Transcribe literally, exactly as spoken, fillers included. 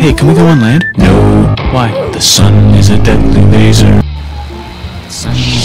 Hey, can we go on land? No. Why? The sun is a deadly laser. Sun.